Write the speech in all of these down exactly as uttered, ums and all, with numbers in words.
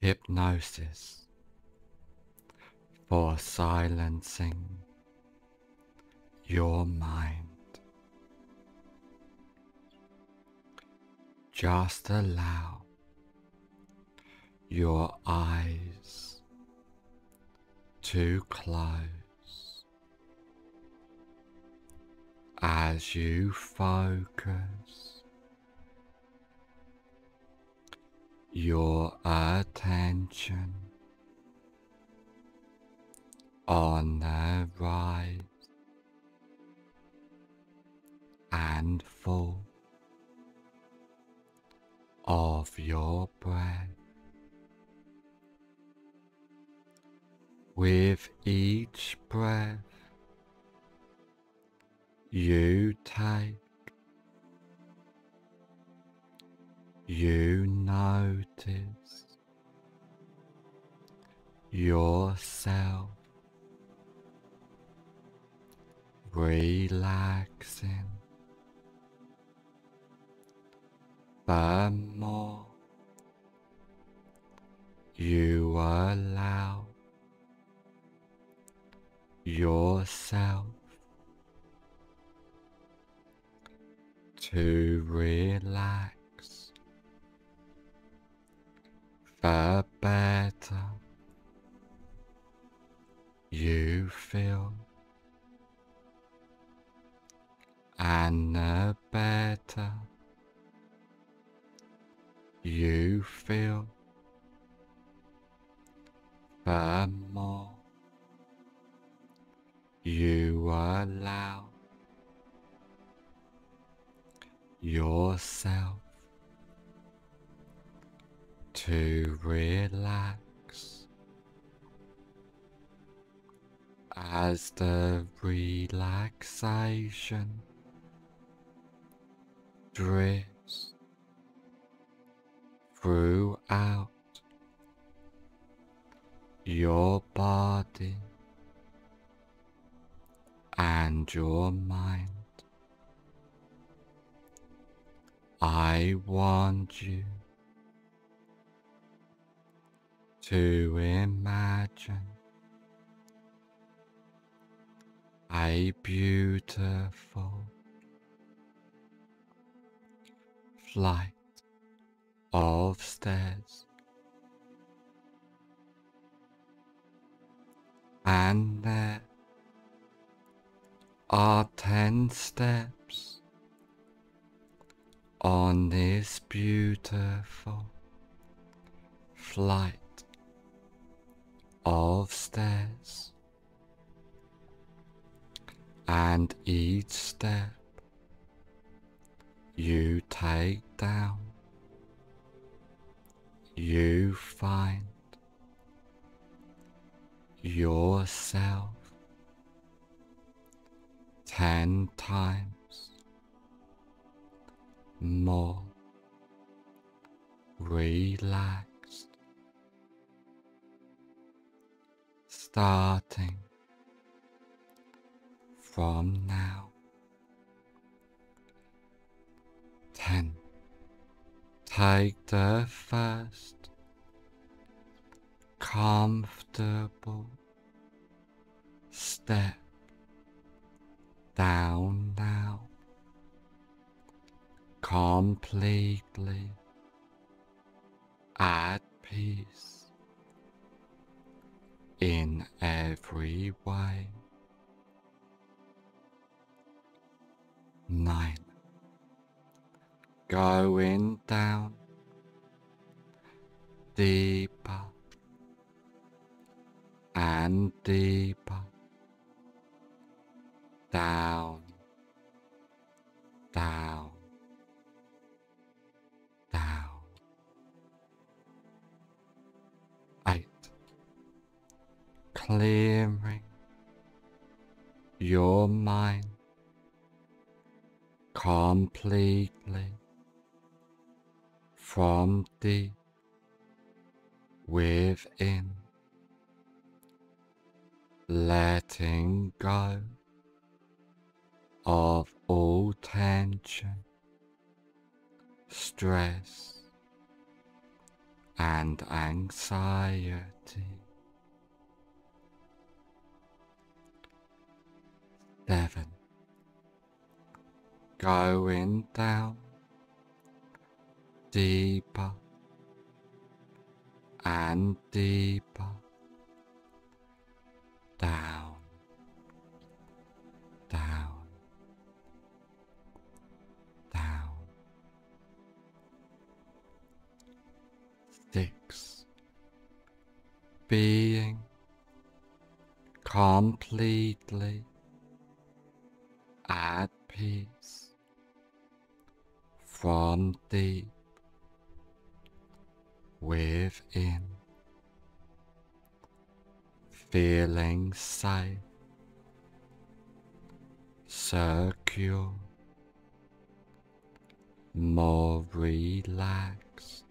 hypnosis for silencing your mind. Just allow your eyes to close as you focus your attention on the rise and fall of your breath. With each breath you take, you notice yourself relaxing. The more you allow yourself to relax, the better you feel, and the better you feel, the more you allow yourself to relax, as the relaxation drifts throughout your body and your mind. I want you to imagine a beautiful flight of stairs, and there are ten steps on this beautiful flight of stairs, and each step you take down you find yourself ten times more relaxed, starting from now. ten. Take the first comfortable step down now, completely at peace in every way. nine. Going down deeper and deeper, down, down, down. eight. Clearing your mind completely from deep within, letting go of all tension, stress and anxiety. Seven. Going down, deeper and deeper, down, down, down. Six. Being completely at peace from deep within, feeling safe, secure, more relaxed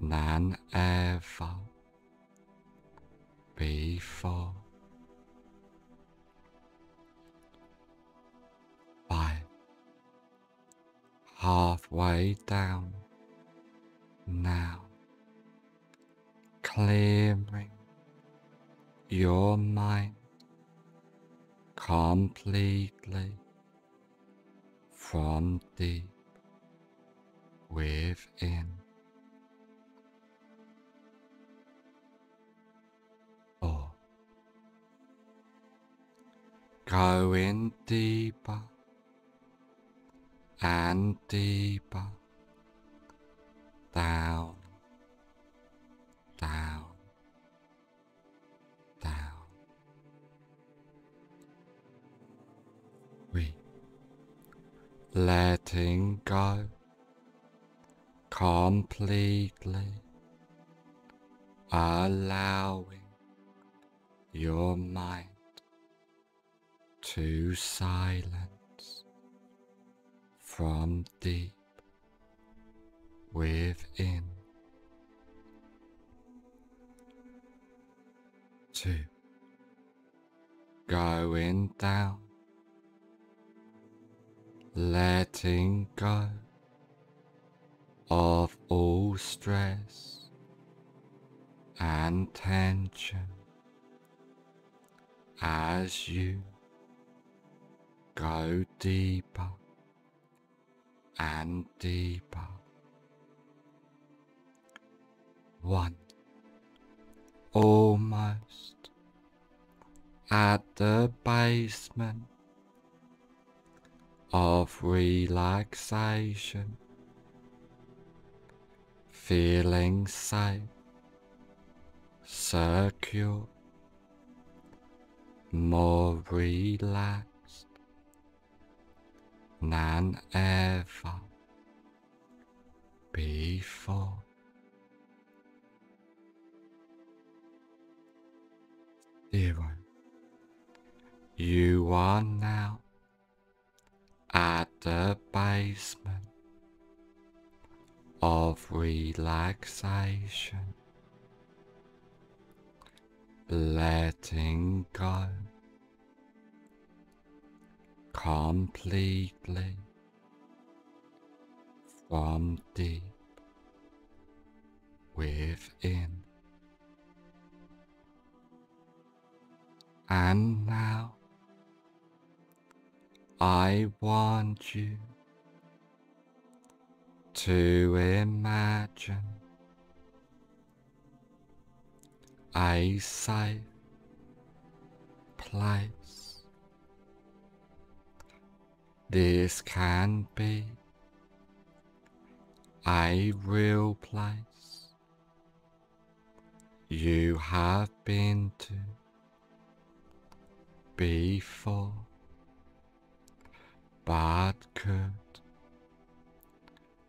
than ever before. Halfway down now, clearing your mind completely from deep within. Or going deeper and deeper, down, down, down. We letting go completely, allowing your mind to silence from deep within. Two. Going down, letting go of all stress and tension as you go deeper and deeper. One. Almost at the basement of relaxation, feeling safe, secure, more relaxed than ever before. Zero. You are now at the basement of relaxation, letting go completely from deep within. And now I want you to imagine a safe place. This can be a real place you have been to before, but could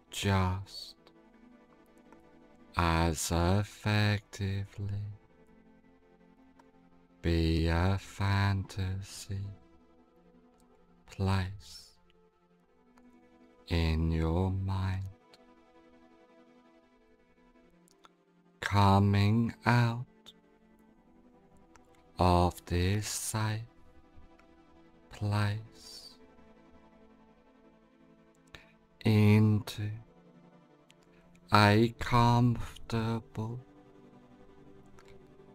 just as effectively be a fantasy place in your mind. Coming out of this safe place into a comfortable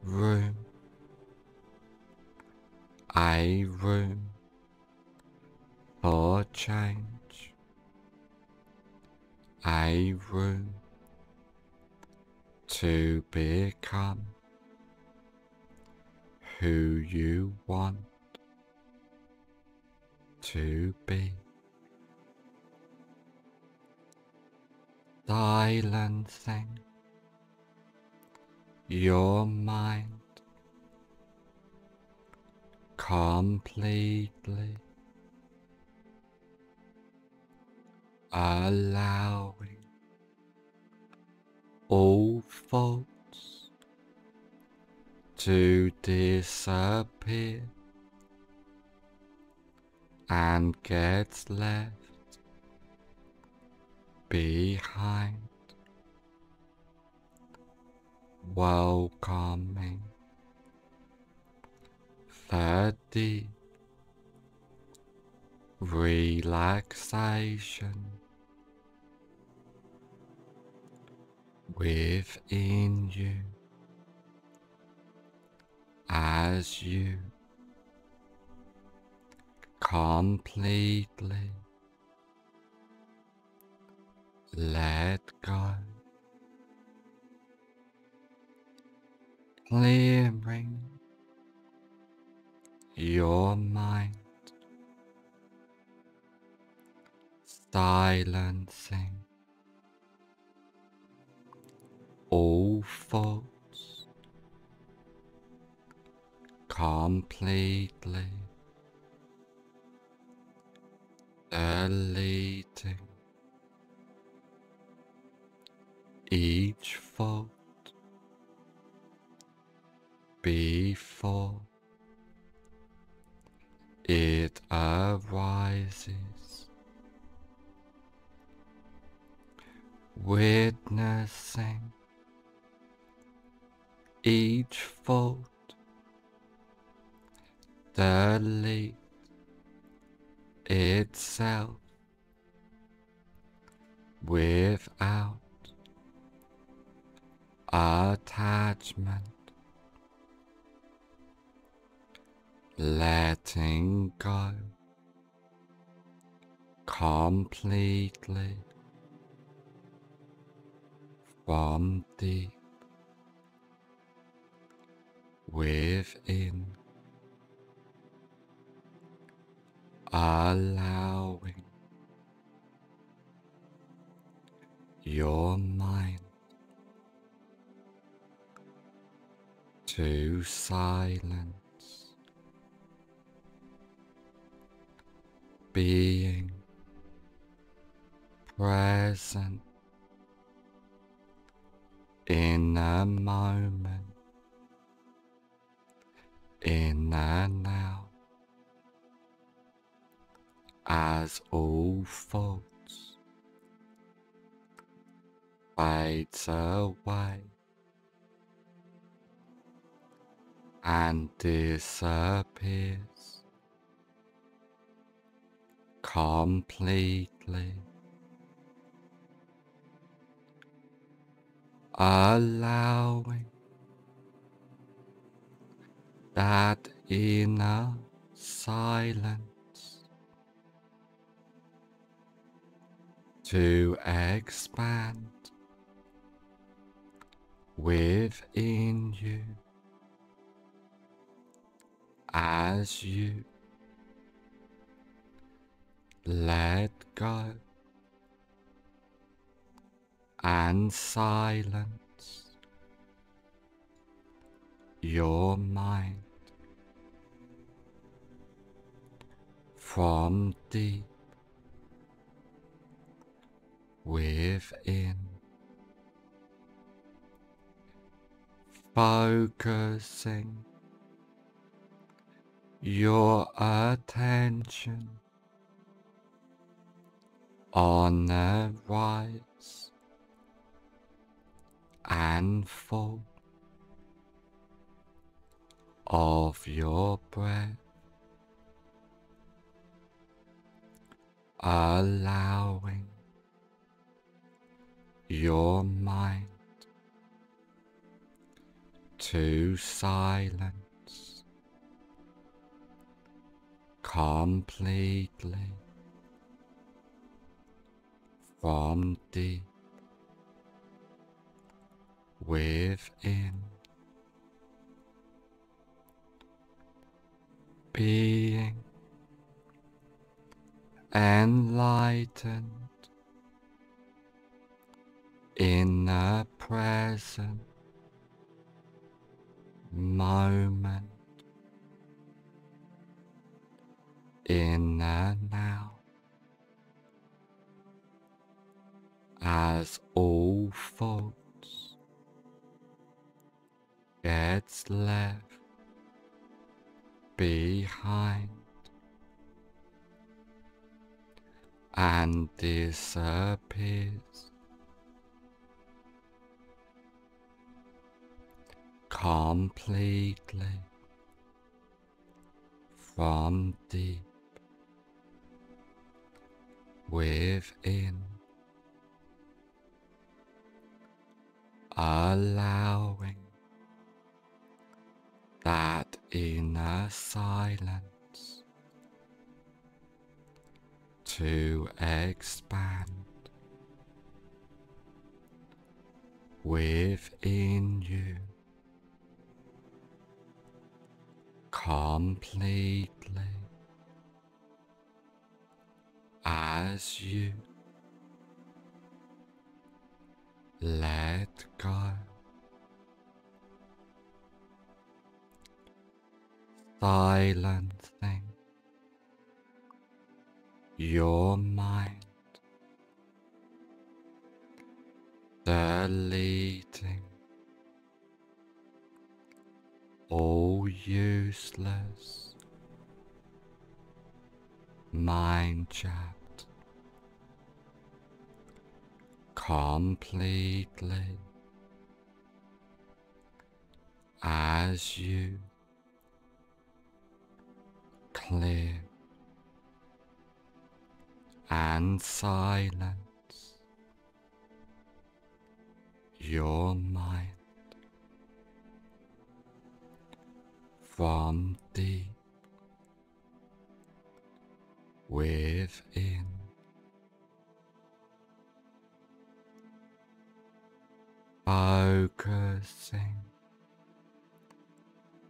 room, a room for change, a room to become who you want to be. Silencing your mind completely, allowing all thoughts to disappear and get left behind, welcoming the deep relaxation within you as you completely let go, clearing your mind, silencing all thoughts completely, deleting each thought before it arises, witnessing each thought delete itself without attachment, letting go completely from deep within, allowing your mind to silence, being present in the moment, in the now, as all thoughts fades away and disappears completely, allowing that inner silence to expand within you as you let go and silence your mind from deep within, focusing your attention on the rise and fall of your breath, allowing your mind to silence completely from deep within, being enlightened in the present moment, in the now, as all thoughts gets left behind and disappears completely from deep within, allowing that inner silence to expand within you completely as you let go. Silencing your mind, deleting all useless mind-chapped completely as you clear and silence your mind from deep within. Focusing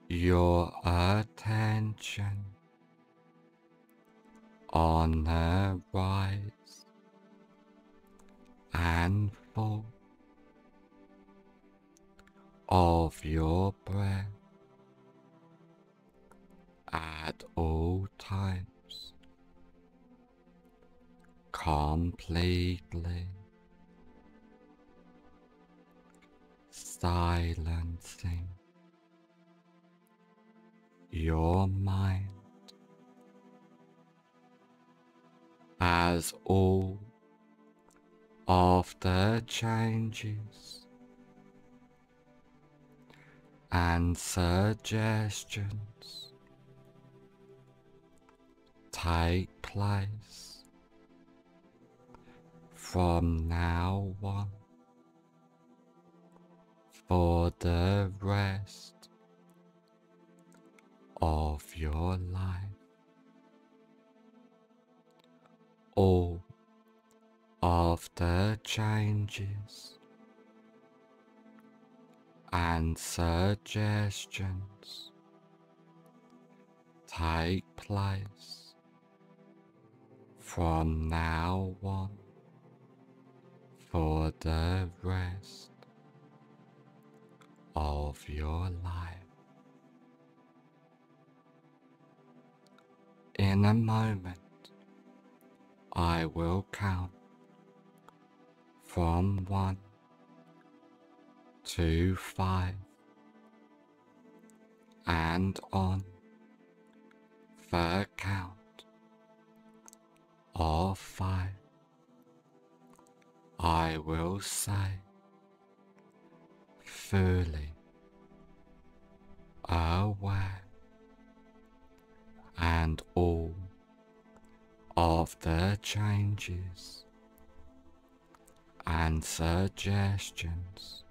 your attention on the rise and fall of your breath at all times, completely silencing your mind as all of the changes and suggestions take place from now on for the rest of your life. All of the changes and suggestions take place from now on for the rest of your life. In a moment, I will count from one to five and on the count of five I will say fully aware and all of the changes and and suggestions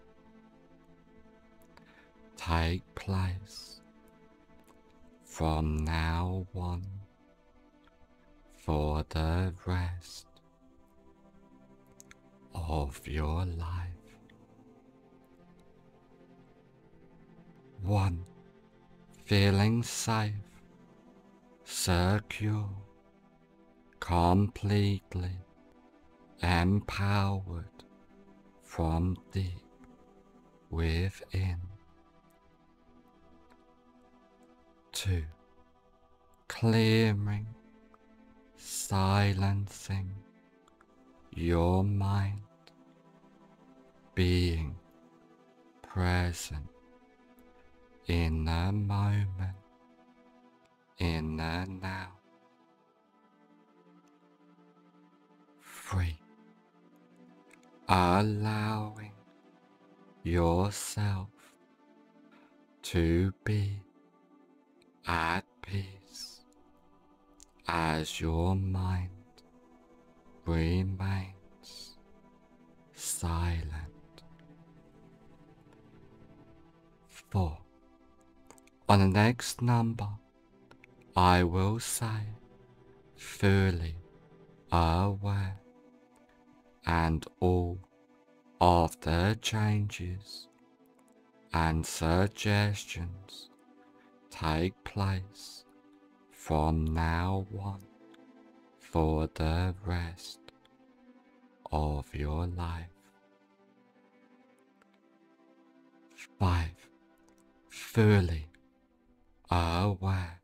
take place from now on for the rest of your life. one. Feeling safe, secure, completely empowered from deep within. two. Clearing, silencing your mind, being present in the moment, in the now. three. Allowing yourself to be at peace as your mind remains silent. four. On the next number, I will say fully aware, and all of the changes and suggestions take place from now on for the rest of your life. five. Fully aware